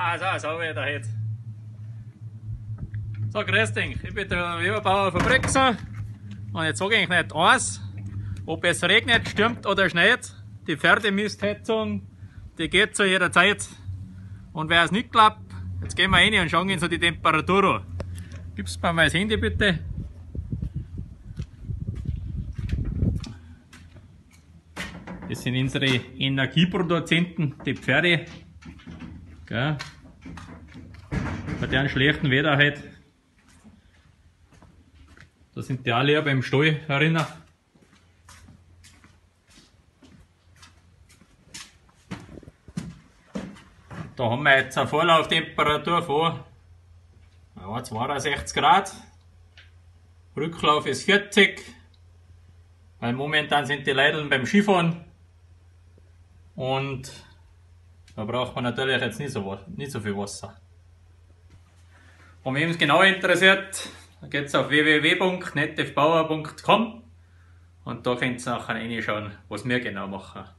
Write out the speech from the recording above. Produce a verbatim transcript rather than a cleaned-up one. Ah, so, so wieder jetzt. So, grüß dich, ich bin der Weberbauer von Brixen. Und jetzt sage ich nicht eins, ob es regnet, stürmt oder schneit. Die Pferdemisstheizung, die geht zu jeder Zeit. Und wer es nicht klappt, jetzt gehen wir rein und schauen uns so die Temperatur an. Gibst mir mal das Handy bitte. Das sind unsere Energieproduzenten, die Pferde. Gell? Bei deren schlechten Wetter halt. Da sind die alle beim Stall herinnen. Da haben wir jetzt eine Vorlauftemperatur von ja, zweiundsechzig Grad. Rücklauf ist vierzig. Weil momentan sind die Leute beim Skifahren. Und da braucht man natürlich jetzt nicht so, nicht so viel Wasser. Und wem es genau interessiert, dann geht es auf w w w punkt nativepower punkt com und da könnt ihr nachher reinschauen, was wir genau machen.